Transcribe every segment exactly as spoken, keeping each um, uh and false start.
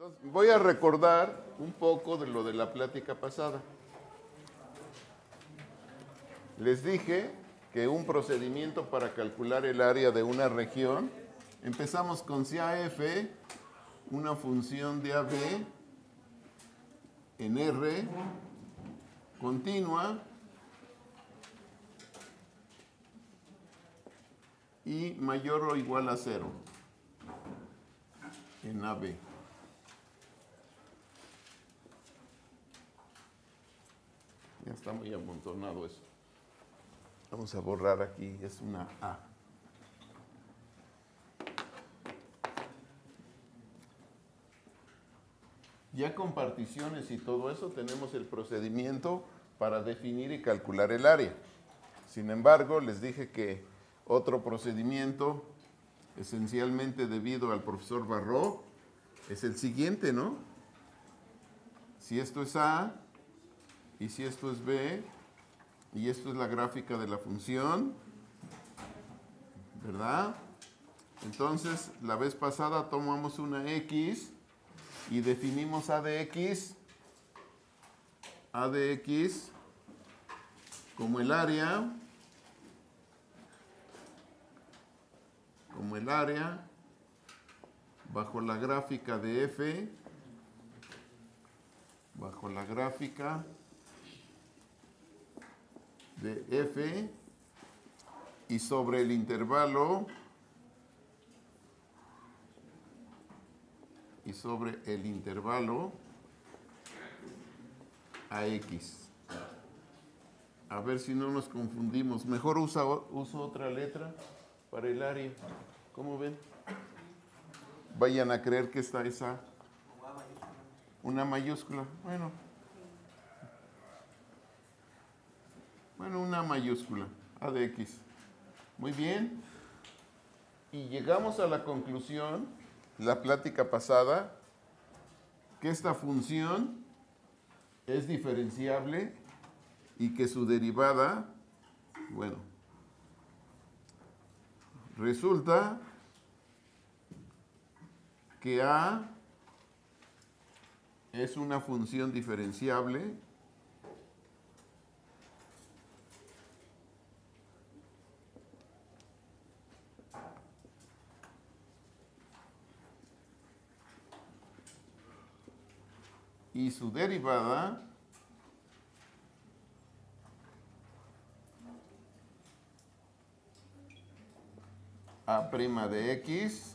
Entonces, voy a recordar un poco de lo de la plática pasada. Les dije que un procedimiento para calcular el área de una región, empezamos con si a f, una función de a b en R continua y mayor o igual a cero en a b. Ya está muy amontonado eso. Vamos a borrar aquí, es una A. Ya con particiones y todo eso tenemos el procedimiento para definir y calcular el área. Sin embargo, les dije que otro procedimiento, esencialmente debido al profesor Barró, es el siguiente, ¿no? Si esto es A y si esto es B, y esto es la gráfica de la función, ¿verdad? Entonces, la vez pasada tomamos una X y definimos A de X, A de X como el área, como el área bajo la gráfica de F, bajo la gráfica de F y sobre el intervalo y sobre el intervalo a X. A ver si no nos confundimos. Mejor usa, uso otra letra para el área. ¿Cómo ven? Vayan a creer que esta es A. Una mayúscula. Bueno. Bueno, una mayúscula, A de X. Muy bien. Y llegamos a la conclusión, la plática pasada, que esta función es diferenciable y que su derivada, bueno, resulta que A es una función diferenciable y su derivada a prima de X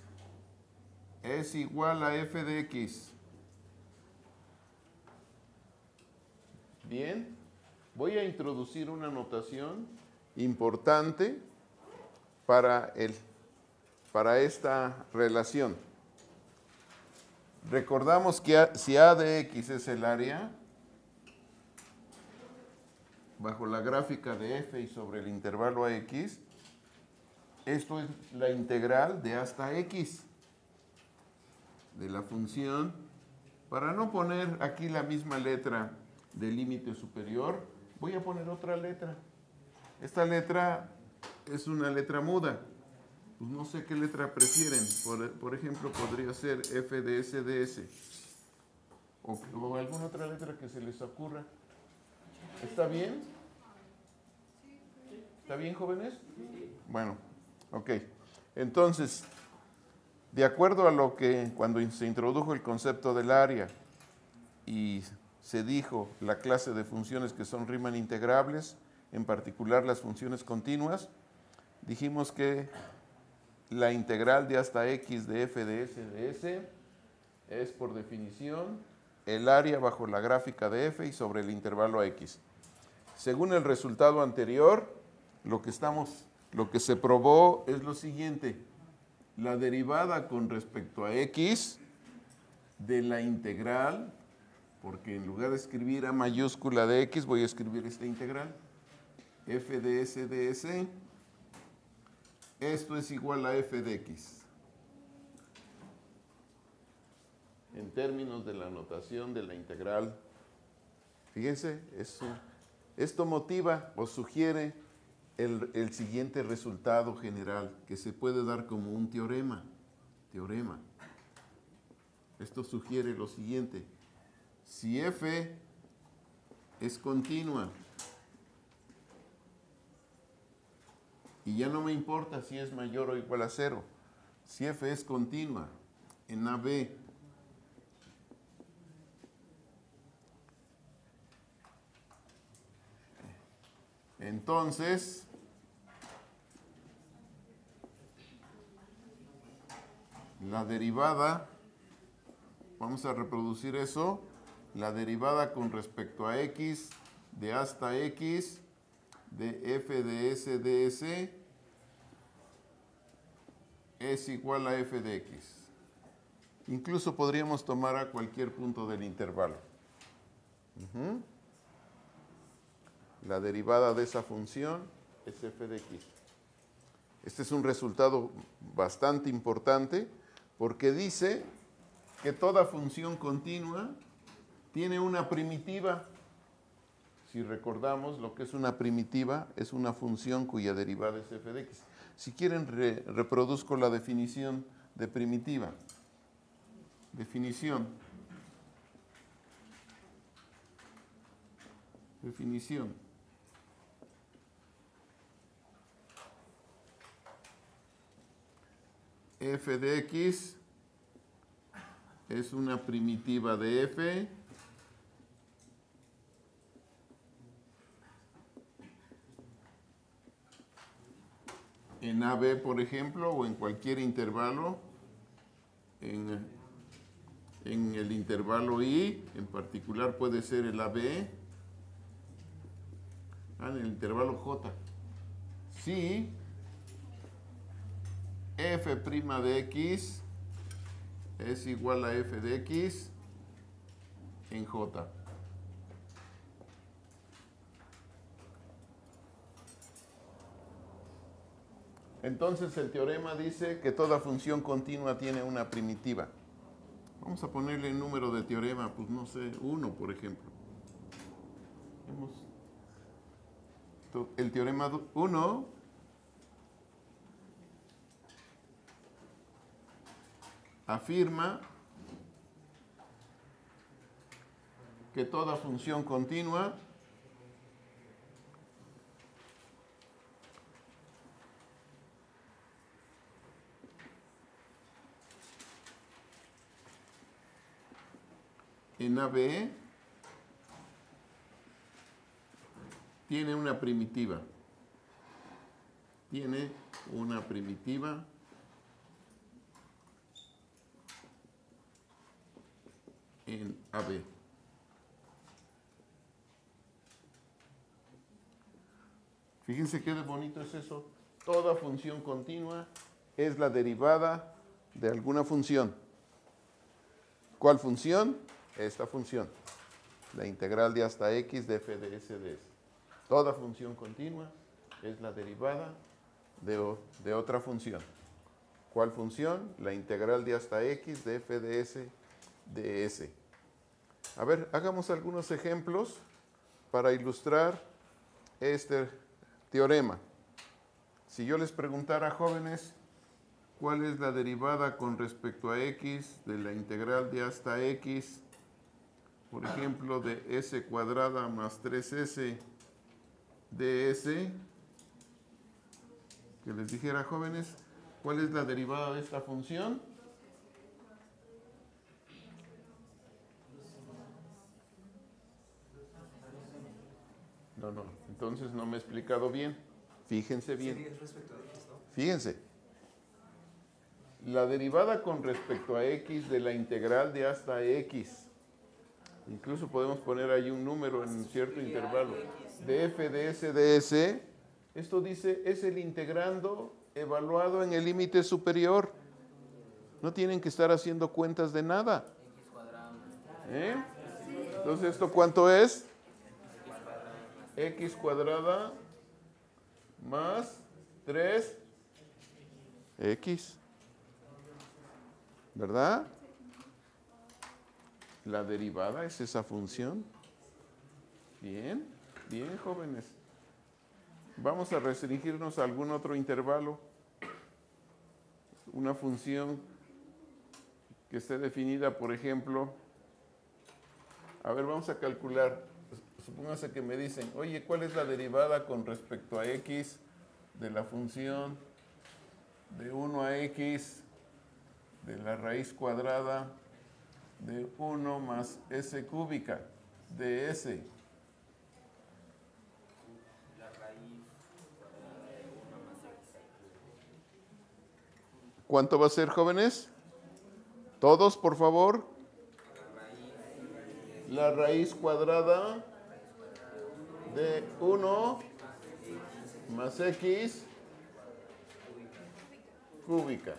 es igual a F de X. Bien, voy a introducir una notación importante para, el, para esta relación. Recordamos que a, si A de X es el área, bajo la gráfica de F y sobre el intervalo a X, esto es la integral de A hasta X, de la función, para no poner aquí la misma letra del límite superior, voy a poner otra letra. Esta letra es una letra muda. Pues no sé qué letra prefieren. Por, por ejemplo, podría ser F de S de S. O, o alguna otra letra que se les ocurra. ¿Está bien? ¿Está bien, jóvenes? Bueno, ok. Entonces, de acuerdo a lo que cuando se introdujo el concepto del área y se dijo la clase de funciones que son Riemann integrables, en particular las funciones continuas, dijimos que la integral de hasta X de F de S de S es, por definición, el área bajo la gráfica de F y sobre el intervalo a X. Según el resultado anterior, lo que, estamos, lo que se probó es lo siguiente. La derivada con respecto a X de la integral, porque en lugar de escribir A mayúscula de X, voy a escribir esta integral, F de S de S, esto es igual a F de X. En términos de la notación de la integral, fíjense, eso, esto motiva o sugiere el, el siguiente resultado general, que se puede dar como un teorema. Teorema. Esto sugiere lo siguiente. Si F es continua y ya no me importa si es mayor o igual a cero, si F es continua en A B entonces la derivada, vamos a reproducir eso, la derivada con respecto a X de A hasta X de F de S de S es igual a F de X. Incluso podríamos tomar a cualquier punto del intervalo. Uh-huh. La derivada de esa función es F de X. Este es un resultado bastante importante porque dice que toda función continua tiene una primitiva. Si recordamos lo que es una primitiva, es una función cuya derivada es f de x. Si quieren, re reproduzco la definición de primitiva. Definición. Definición. F de x es una primitiva de f en A B, por ejemplo, o en cualquier intervalo, en, en el intervalo I, en particular puede ser el A B, ah, en el intervalo J. Si f' de x es igual a f de x en J. Entonces el teorema dice que toda función continua tiene una primitiva. Vamos a ponerle el número de teorema, pues no sé, uno por ejemplo. El teorema uno afirma que toda función continua en A B tiene una primitiva. Tiene una primitiva en A B. Fíjense qué bonito es eso. Toda función continua es la derivada de alguna función. ¿Cuál función? Esta función, la integral de hasta x de f de s de s. Toda función continua es la derivada de, o, de otra función. ¿Cuál función? La integral de hasta x de f de s de s. A ver, hagamos algunos ejemplos para ilustrar este teorema. Si yo les preguntara, jóvenes, ¿cuál es la derivada con respecto a x de la integral de hasta x? Por ejemplo, de s cuadrada más tres s de s, que les dijera, jóvenes, ¿cuál es la derivada de esta función? No, no, entonces no me he explicado bien. Fíjense bien. Fíjense. La derivada con respecto a x de la integral de hasta x. Incluso podemos poner ahí un número en un cierto intervalo. De f de s de s, esto dice, es el integrando evaluado en el límite superior. No tienen que estar haciendo cuentas de nada. ¿Eh? Entonces, ¿esto cuánto es? X cuadrada más tres x. ¿Verdad? La derivada es esa función. Bien, bien, jóvenes. Vamos a restringirnos a algún otro intervalo. Una función que esté definida, por ejemplo, a ver, vamos a calcular, supóngase que me dicen, oye, ¿cuál es la derivada con respecto a x de la función de uno a x de la raíz cuadrada de uno más s cúbica de s? La raíz cuadrada de uno más s. ¿Cuánto va a ser, jóvenes? Todos, por favor. La raíz cuadrada de uno más x cúbica.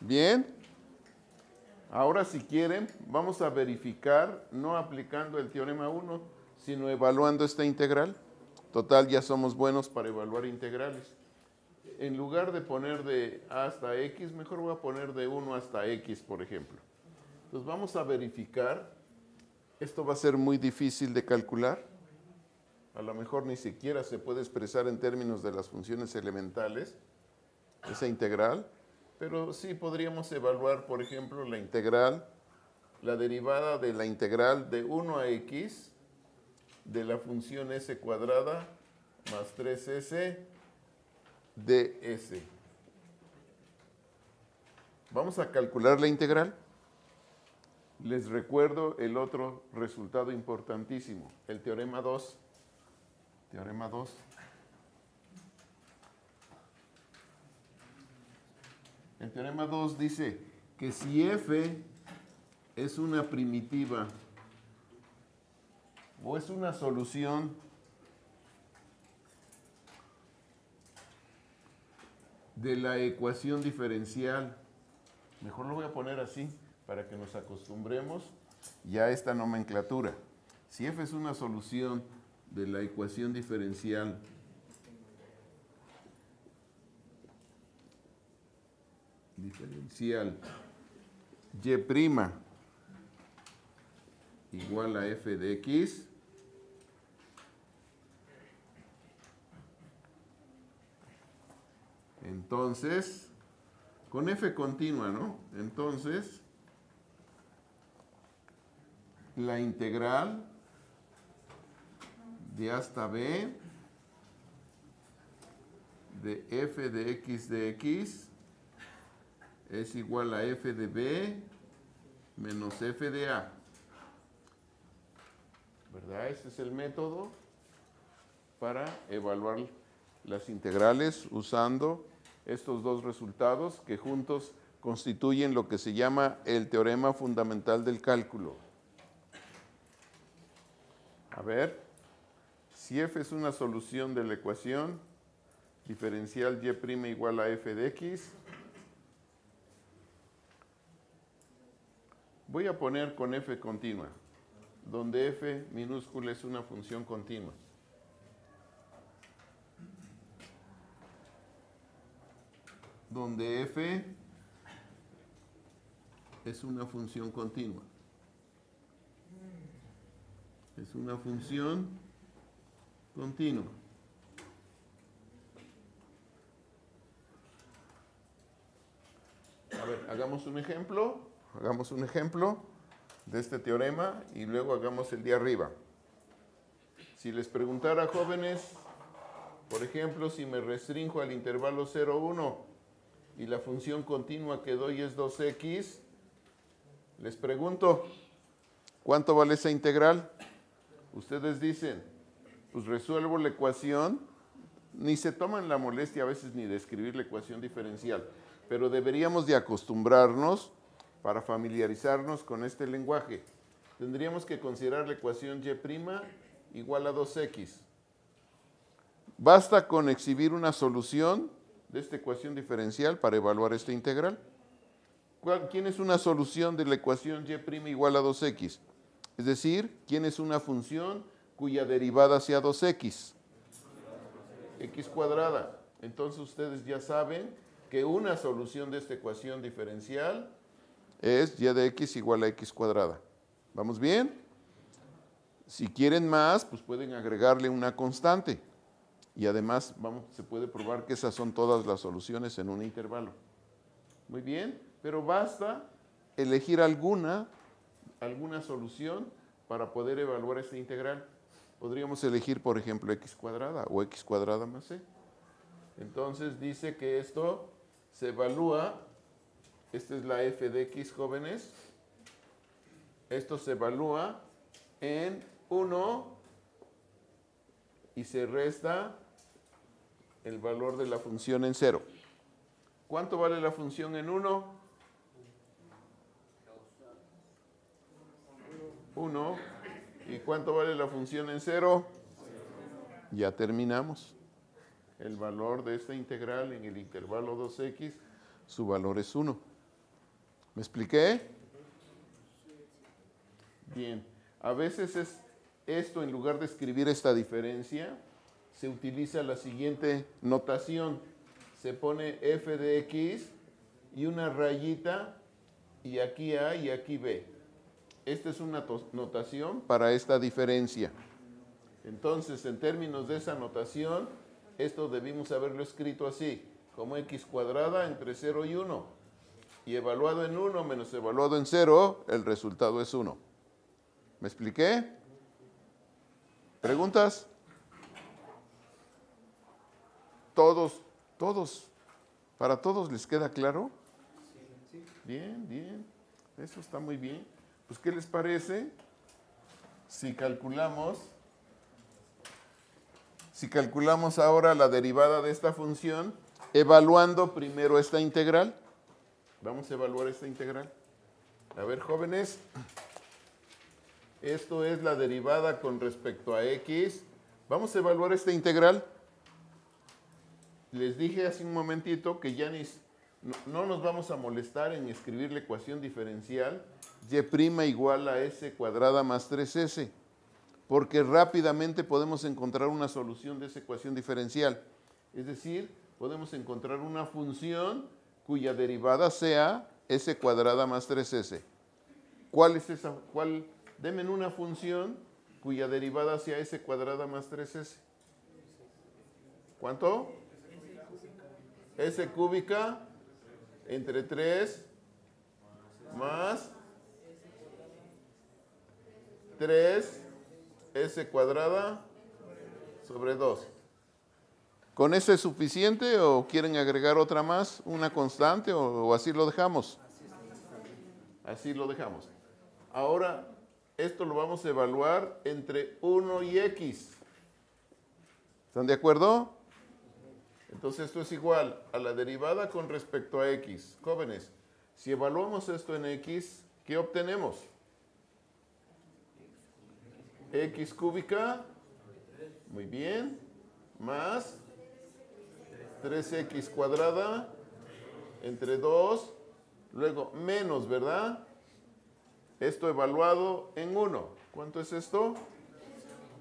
Bien. Ahora, si quieren, vamos a verificar, no aplicando el teorema uno, sino evaluando esta integral. Total, ya somos buenos para evaluar integrales. En lugar de poner de a hasta x, mejor voy a poner de uno hasta x, por ejemplo. Entonces vamos a verificar. Esto va a ser muy difícil de calcular. A lo mejor ni siquiera se puede expresar en términos de las funciones elementales, esa integral. Pero sí podríamos evaluar, por ejemplo, la integral, la derivada de la integral de uno a x de la función s cuadrada más tres s de s. Vamos a calcular la integral. Les recuerdo el otro resultado importantísimo, el teorema dos. Teorema dos. El teorema dos dice que si f es una primitiva o es una solución de la ecuación diferencial, mejor lo voy a poner así para que nos acostumbremos ya a esta nomenclatura. Si f es una solución de la ecuación diferencial diferencial y' igual a f de x, entonces, con f continua, ¿no? Entonces, la integral de a hasta b de f de x de x es igual a f de b menos f de a. ¿Verdad? Este es el método para evaluar las integrales usando estos dos resultados que juntos constituyen lo que se llama el teorema fundamental del cálculo. A ver, si f es una solución de la ecuación diferencial y' igual a f de x, voy a poner con f continua, donde f minúscula es una función continua. Donde f es una función continua. Es una función continua. A ver, hagamos un ejemplo. Hagamos un ejemplo de este teorema y luego hagamos el de arriba. Si les preguntara, jóvenes, por ejemplo, si me restrinjo al intervalo cero uno y la función continua que doy es dos x, les pregunto, ¿cuánto vale esa integral? Ustedes dicen, pues resuelvo la ecuación. Ni se toman la molestia a veces ni de escribir la ecuación diferencial, pero deberíamos de acostumbrarnos para familiarizarnos con este lenguaje. Tendríamos que considerar la ecuación y' igual a dos x. Basta con exhibir una solución de esta ecuación diferencial para evaluar esta integral. ¿Quién es una solución de la ecuación y' igual a dos x? Es decir, ¿quién es una función cuya derivada sea dos x? X cuadrada. Entonces ustedes ya saben que una solución de esta ecuación diferencial es y de x igual a x cuadrada. ¿Vamos bien? Si quieren más, pues pueden agregarle una constante. Y además, vamos, se puede probar que esas son todas las soluciones en un intervalo. Muy bien. Pero basta elegir alguna, alguna solución para poder evaluar esta integral. Podríamos elegir, por ejemplo, x cuadrada o x cuadrada más c. Entonces dice que esto se evalúa, esta es la f de x, jóvenes, esto se evalúa en uno y se resta el valor de la función en cero. ¿Cuánto vale la función en uno? uno. ¿Y cuánto vale la función en cero? Ya terminamos. El valor de esta integral en el intervalo dos x, su valor es uno. ¿Me expliqué? Bien. A veces es esto, en lugar de escribir esta diferencia, se utiliza la siguiente notación. Se pone f de x y una rayita, y aquí a y aquí b. Esta es una notación para esta diferencia. Entonces, en términos de esa notación, esto debimos haberlo escrito así, como x cuadrada entre cero y uno. Y evaluado en uno menos evaluado en cero, el resultado es uno. ¿Me expliqué? ¿Preguntas? Todos, todos, ¿para todos les queda claro? Bien, bien, eso está muy bien. Pues, ¿qué les parece si calculamos, si calculamos ahora la derivada de esta función, evaluando primero esta integral? Vamos a evaluar esta integral. A ver, jóvenes, esto es la derivada con respecto a x. Vamos a evaluar esta integral. Les dije hace un momentito que ya ni, no, no nos vamos a molestar en escribir la ecuación diferencial y' igual a s cuadrada más tres s, porque rápidamente podemos encontrar una solución de esa ecuación diferencial. Es decir, podemos encontrar una función cuya derivada sea s cuadrada más tres s. ¿Cuál es esa? ¿Cuál? Denme una función cuya derivada sea s cuadrada más tres s. ¿Cuánto? S cúbica entre tres más tres s cuadrada sobre dos. ¿Con eso es suficiente o quieren agregar otra más, una constante, o, o así lo dejamos? Así lo dejamos. Ahora, esto lo vamos a evaluar entre uno y x. ¿Están de acuerdo? Entonces, esto es igual a la derivada con respecto a x. Jóvenes, si evaluamos esto en x, ¿qué obtenemos? X cúbica, muy bien, más tres x cuadrada entre dos, luego menos, ¿verdad? Esto evaluado en uno. ¿Cuánto es esto?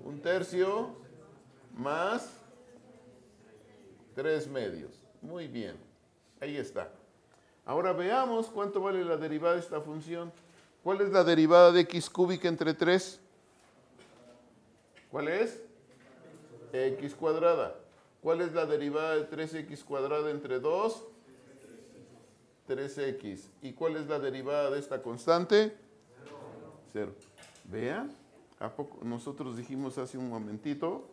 Un tercio más tres medios. Muy bien, ahí está. Ahora veamos cuánto vale la derivada de esta función. ¿Cuál es la derivada de x cúbica entre tres? ¿Cuál es? X cuadrada. ¿Cuál es la derivada de tres x cuadrada entre dos? tres x. ¿Y cuál es la derivada de esta constante? cero. Vean, ¿a poco? Nosotros dijimos hace un momentito,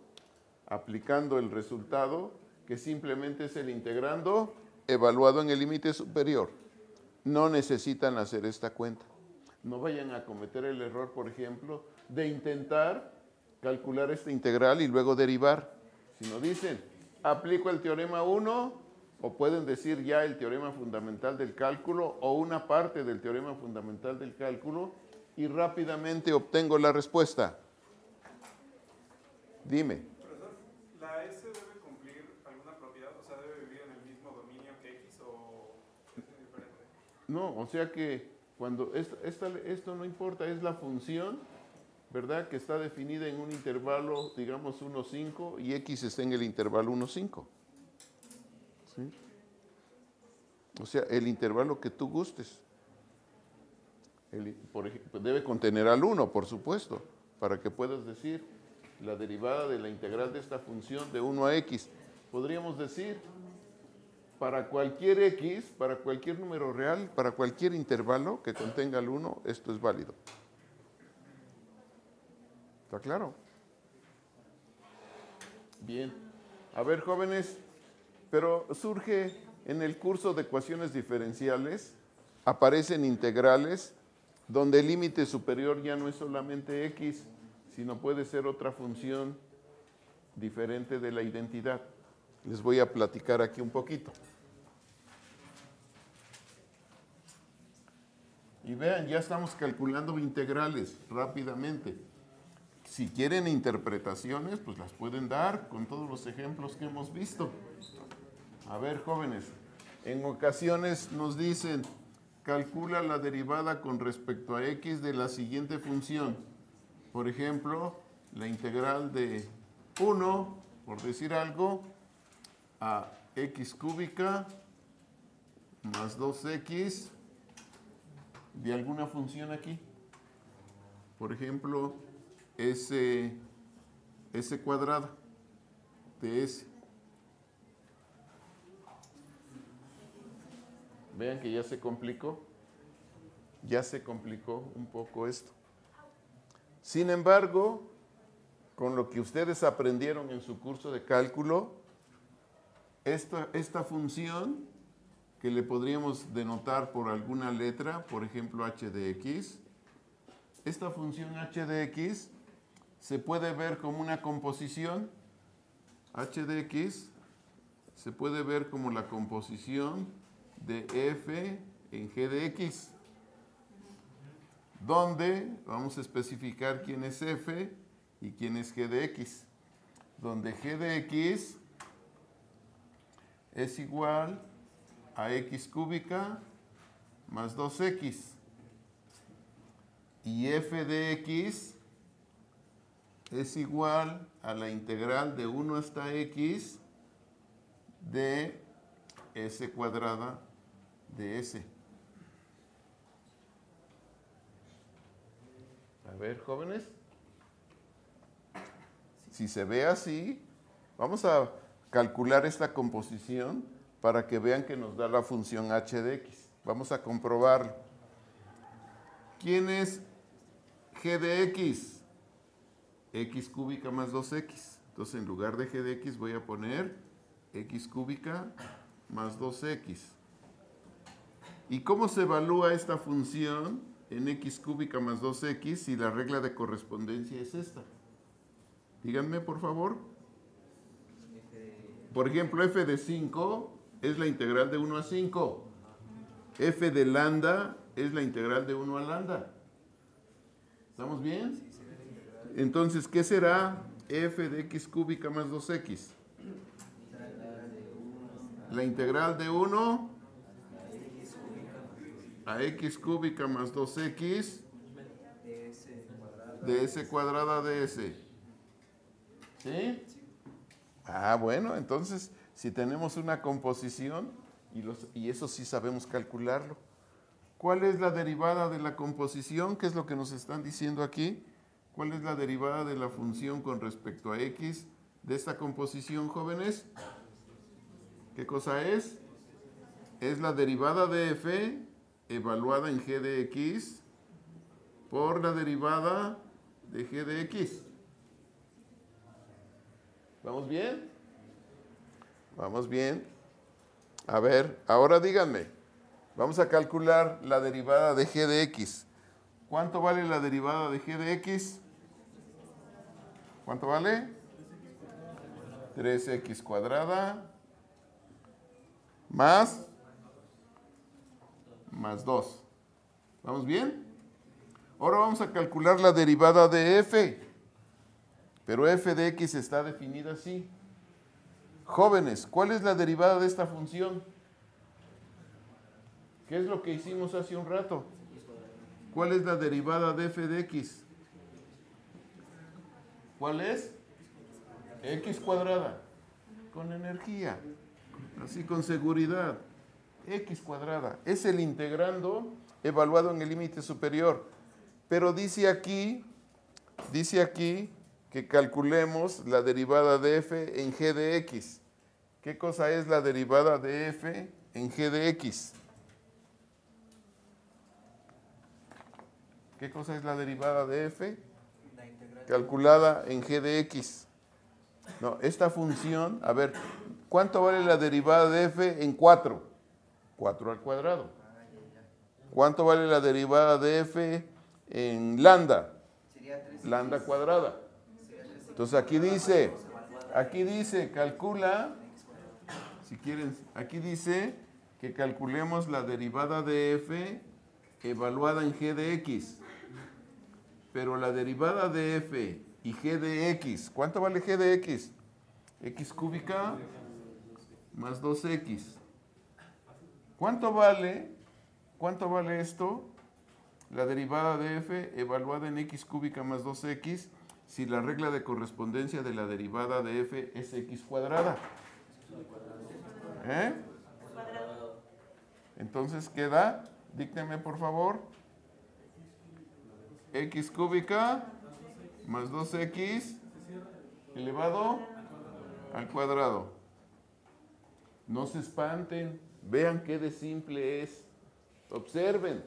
aplicando el resultado, que simplemente es el integrando evaluado en el límite superior. No necesitan hacer esta cuenta. No vayan a cometer el error, por ejemplo, de intentar calcular esta integral y luego derivar. Si no dicen, aplico el teorema uno, o pueden decir ya el teorema fundamental del cálculo o una parte del teorema fundamental del cálculo, y rápidamente obtengo la respuesta. Dime. Profesor, ¿la S debe cumplir alguna propiedad? O sea, ¿debe vivir en el mismo dominio que X o es diferente? No, o sea que cuando esta, esta, esto no importa, es la función, ¿verdad?, que está definida en un intervalo, digamos, uno, cinco, y x está en el intervalo uno, cinco. ¿Sí? O sea, el intervalo que tú gustes. El, por ejemplo, debe contener al uno, por supuesto, para que puedas decir la derivada de la integral de esta función de uno a x. Podríamos decir para cualquier X, para cualquier número real, para cualquier intervalo que contenga el uno, esto es válido. ¿Está claro? Bien. A ver, jóvenes, pero surge en el curso de ecuaciones diferenciales, aparecen integrales, donde el límite superior ya no es solamente X, sino puede ser otra función diferente de la identidad. Les voy a platicar aquí un poquito. Y vean, ya estamos calculando integrales rápidamente. Si quieren interpretaciones, pues las pueden dar con todos los ejemplos que hemos visto. A ver, jóvenes, en ocasiones nos dicen, calcula la derivada con respecto a X de la siguiente función. Por ejemplo, la integral de uno, por decir algo, a X cúbica más dos X de alguna función aquí. Por ejemplo, S, S cuadrada de S. Vean que ya se complicó. Ya se complicó un poco esto. Sin embargo, con lo que ustedes aprendieron en su curso de cálculo, Esta, esta función, que le podríamos denotar por alguna letra, por ejemplo h de x, esta función h de x se puede ver como una composición, h de x se puede ver como la composición de f en g de x, donde vamos a especificar quién es f y quién es g de x, donde g de x es igual a x cúbica más dos X. Y f de x es igual a la integral de uno hasta x de s cuadrada de s. A ver, jóvenes. Si se ve así, vamos a calcular esta composición para que vean que nos da la función h de x. Vamos a comprobarlo. ¿Quién es g de x? X cúbica más dos X. Entonces, en lugar de g de x voy a poner x cúbica más dos X. ¿Y cómo se evalúa esta función en x cúbica más dos X si la regla de correspondencia es esta? Díganme, por favor. Por ejemplo, f de cinco es la integral de uno a cinco. F de lambda es la integral de uno a lambda. ¿Estamos bien? Entonces, ¿qué será f de x cúbica más dos X? La integral de uno a x cúbica más dos X de s cuadrada de s. ¿Sí? Ah, bueno, entonces, si tenemos una composición, y, los, y eso sí sabemos calcularlo, ¿cuál es la derivada de la composición? ¿Qué es lo que nos están diciendo aquí? ¿Cuál es la derivada de la función con respecto a X de esta composición, jóvenes? ¿Qué cosa es? Es la derivada de F evaluada en G de X por la derivada de G de X. ¿Vamos bien? Vamos bien. A ver, ahora díganme, vamos a calcular la derivada de g de x. ¿Cuánto vale la derivada de g de x? ¿Cuánto vale? tres X cuadrada más, más dos. ¿Vamos bien? Ahora vamos a calcular la derivada de f. Pero f de x está definida así. Jóvenes, ¿cuál es la derivada de esta función? ¿Qué es lo que hicimos hace un rato? ¿Cuál es la derivada de f de x? ¿Cuál es? X cuadrada. Con energía. Así con seguridad. X cuadrada. Es el integrando evaluado en el límite superior. Pero dice aquí, dice aquí, que calculemos la derivada de f en g de x. ¿Qué cosa es la derivada de f en g de x? ¿Qué cosa es la derivada de f calculada en g de x? No, esta función, a ver, ¿cuánto vale la derivada de f en cuatro? cuatro al cuadrado. ¿Cuánto vale la derivada de f en lambda? Lambda cuadrada. Entonces aquí dice, aquí dice, calcula, si quieren, aquí dice que calculemos la derivada de f evaluada en g de x. Pero la derivada de f y g de x, ¿cuánto vale g de x? X cúbica más dos x. ¿Cuánto vale? ¿Cuánto vale esto? La derivada de f evaluada en x cúbica más dos x si la regla de correspondencia de la derivada de f es x cuadrada. ¿Eh? Entonces queda, díctenme por favor, x cúbica más dos x elevado al cuadrado. No se espanten, vean qué de simple es. Observen,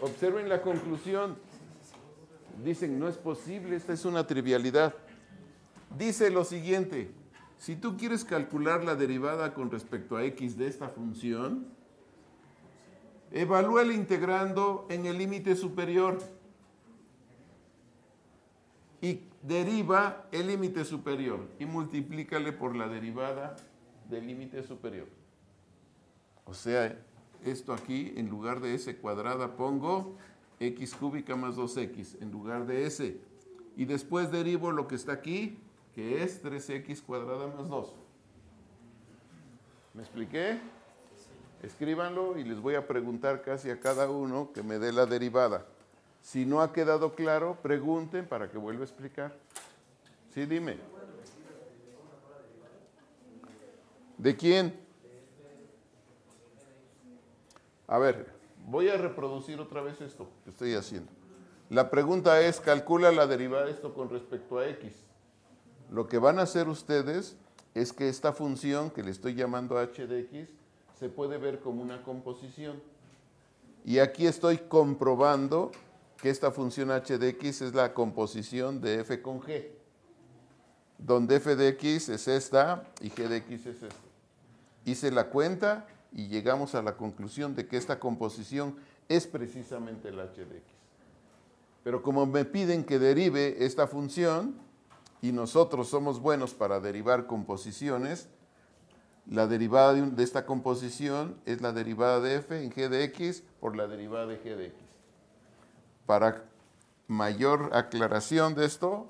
observen la conclusión. Dicen, no es posible, esta es una trivialidad. Dice lo siguiente, si tú quieres calcular la derivada con respecto a x de esta función, evalúa el integrando en el límite superior y deriva el límite superior y multiplícale por la derivada del límite superior. O sea, esto aquí, en lugar de s cuadrada, pongo x cúbica más dos x, en lugar de s. Y después derivo lo que está aquí, que es tres x cuadrada más dos. ¿Me expliqué? Escríbanlo y les voy a preguntar casi a cada uno que me dé la derivada. Si no ha quedado claro, pregunten para que vuelva a explicar. Sí, dime. ¿De quién? A ver, voy a reproducir otra vez esto que estoy haciendo. La pregunta es, calcula la derivada de esto con respecto a x. Lo que van a hacer ustedes es que esta función, que le estoy llamando h de x, se puede ver como una composición. Y aquí estoy comprobando que esta función h de x es la composición de f con g, donde f de x es esta y g de x es esta. Hice la cuenta y llegamos a la conclusión de que esta composición es precisamente el h de x. Pero como me piden que derive esta función, y nosotros somos buenos para derivar composiciones, la derivada de esta composición es la derivada de f en g de x por la derivada de g de x. Para mayor aclaración de esto,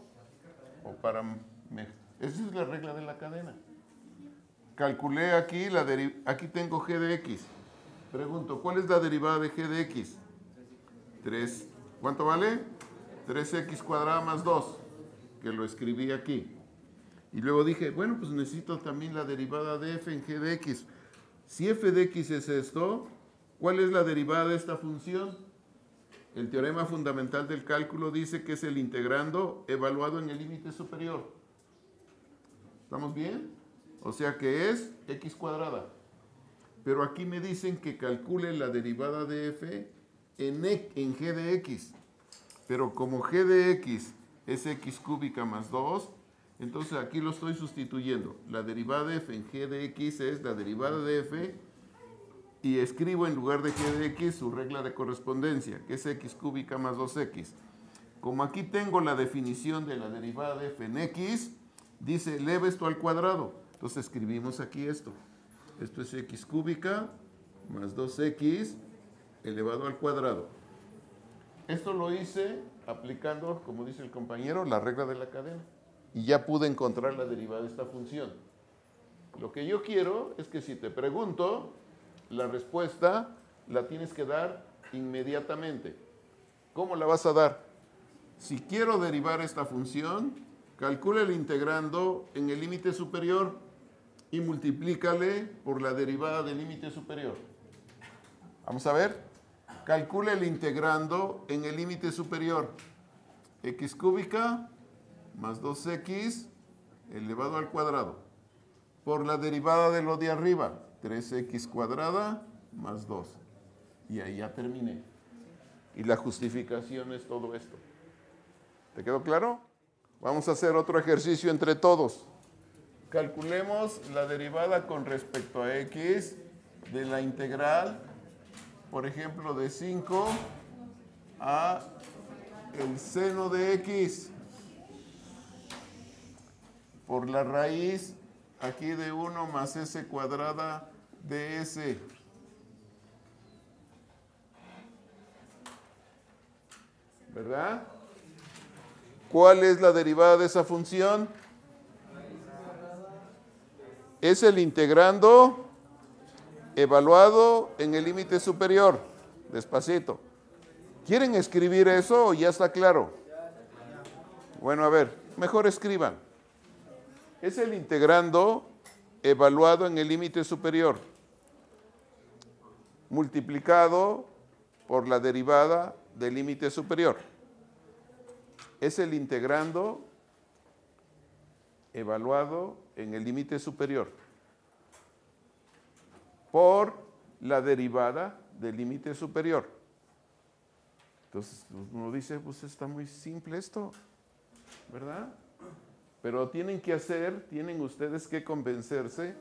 o para mejor, esa es la regla de la cadena. Calculé aquí, la aquí tengo g de x. Pregunto, ¿cuál es la derivada de g de x? tres. ¿Cuánto vale? tres x cuadrada más dos, que lo escribí aquí. Y luego dije, bueno, pues necesito también la derivada de f en g de x. Si f de x es esto, ¿cuál es la derivada de esta función? El teorema fundamental del cálculo dice que es el integrando evaluado en el límite superior. ¿Estamos bien? O sea que es x cuadrada. Pero aquí me dicen que calcule la derivada de f en, e, en g de x. Pero como g de x es x cúbica más dos, entonces aquí lo estoy sustituyendo. La derivada de f en g de x es la derivada de f y escribo en lugar de g de x su regla de correspondencia, que es x cúbica más dos x. Como aquí tengo la definición de la derivada de f en x, dice eleva esto al cuadrado. Entonces escribimos aquí esto. Esto es x cúbica más dos x elevado al cuadrado. Esto lo hice aplicando, como dice el compañero, la regla de la cadena. Y ya pude encontrar la derivada de esta función. Lo que yo quiero es que si te pregunto, la respuesta la tienes que dar inmediatamente. ¿Cómo la vas a dar? Si quiero derivar esta función, calcula el integrando en el límite superior y multiplícale por la derivada del límite superior. Vamos a ver. Calcula el integrando en el límite superior. X cúbica más dos x elevado al cuadrado. por la derivada de lo de arriba. tres equis cuadrada más dos. Y ahí ya terminé. Y la justificación es todo esto. ¿Te quedó claro? Vamos a hacer otro ejercicio entre todos. Calculemos la derivada con respecto a x de la integral, por ejemplo, de cinco a el seno de x por la raíz aquí de uno más s cuadrada de s. ¿Verdad? ¿Cuál es la derivada de esa función? Es el integrando evaluado en el límite superior. Despacito. ¿Quieren escribir eso o ya está claro? Bueno, a ver, mejor escriban. Es el integrando evaluado en el límite superior multiplicado por la derivada del límite superior. Es el integrando evaluado en el límite superior por la derivada del límite superior. Entonces uno dice, pues está muy simple esto, ¿verdad? Pero tienen que hacer, tienen ustedes que convencerse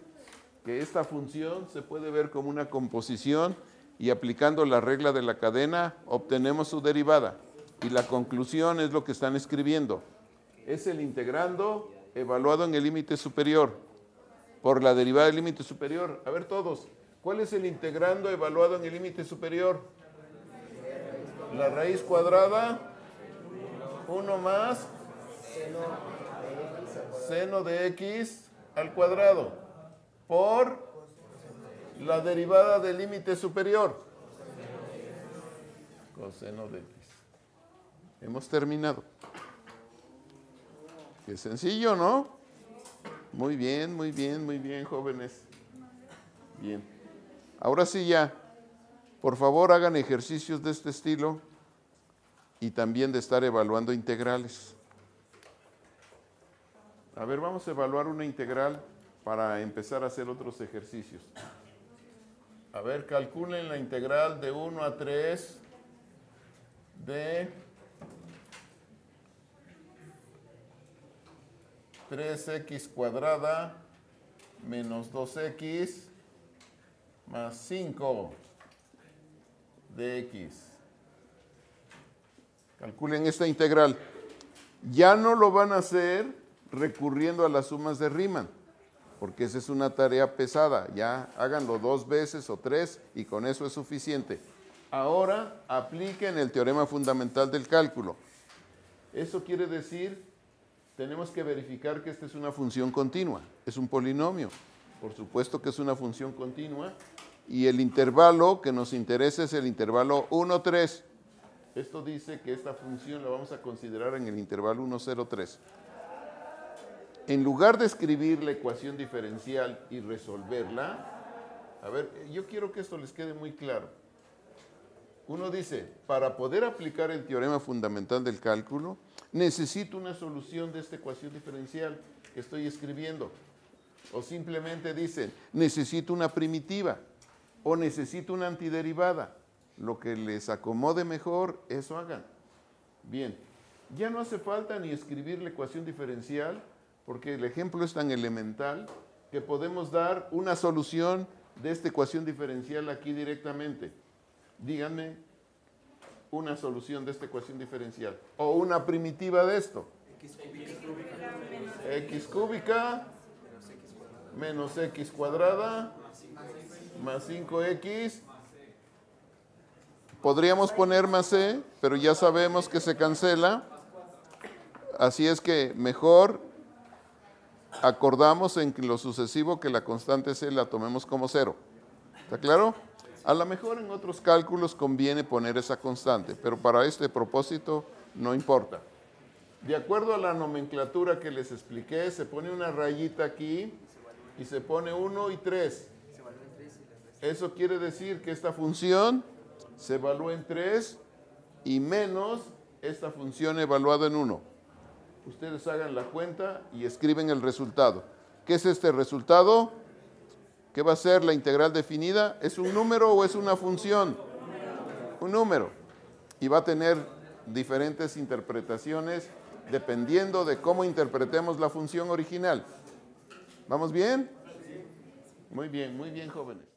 que esta función se puede ver como una composición y aplicando la regla de la cadena obtenemos su derivada. Y la conclusión es lo que están escribiendo. Es el integrando evaluado en el límite superior por la derivada del límite superior. A ver todos, ¿cuál es el integrando evaluado en el límite superior? La raíz cuadrada, uno más seno de x al cuadrado por la derivada del límite superior. Coseno de x. Hemos terminado. Qué sencillo, ¿no? Muy bien, muy bien, muy bien, jóvenes. Bien. Ahora sí ya, por favor, hagan ejercicios de este estilo y también de estar evaluando integrales. A ver, vamos a evaluar una integral para empezar a hacer otros ejercicios. A ver, calculen la integral de uno a tres de tres equis cuadrada menos dos equis más cinco de x. Calculen esta integral. Ya no lo van a hacer recurriendo a las sumas de Riemann, porque esa es una tarea pesada. Ya háganlo dos veces o tres y con eso es suficiente. Ahora apliquen el teorema fundamental del cálculo. Eso quiere decir, tenemos que verificar que esta es una función continua, es un polinomio. Por supuesto que es una función continua y el intervalo que nos interesa es el intervalo uno, tres. Esto dice que esta función la vamos a considerar en el intervalo uno, cero, tres. En lugar de escribir la ecuación diferencial y resolverla, a ver, yo quiero que esto les quede muy claro. Uno dice, para poder aplicar el teorema fundamental del cálculo, necesito una solución de esta ecuación diferencial que estoy escribiendo. O simplemente dicen, necesito una primitiva o necesito una antiderivada. Lo que les acomode mejor, eso hagan. Bien, ya no hace falta ni escribir la ecuación diferencial porque el ejemplo es tan elemental que podemos dar una solución de esta ecuación diferencial aquí directamente. Díganme una solución de esta ecuación diferencial o una primitiva de esto. X cúbica menos x cuadrada más cinco equis. Podríamos poner más c, pero ya sabemos que se cancela. Así es que mejor acordamos en lo sucesivo que la constante c la tomemos como cero. ¿Está claro? A lo mejor en otros cálculos conviene poner esa constante, pero para este propósito no importa. De acuerdo a la nomenclatura que les expliqué, se pone una rayita aquí y se pone uno y tres. Eso quiere decir que esta función se evalúa en tres y menos esta función evaluada en uno. Ustedes hagan la cuenta y escriben el resultado. ¿Qué es este resultado? ¿Qué va a ser la integral definida? ¿Es un número o es una función? Un número. Y va a tener diferentes interpretaciones dependiendo de cómo interpretemos la función original. ¿Vamos bien? Muy bien, muy bien, jóvenes.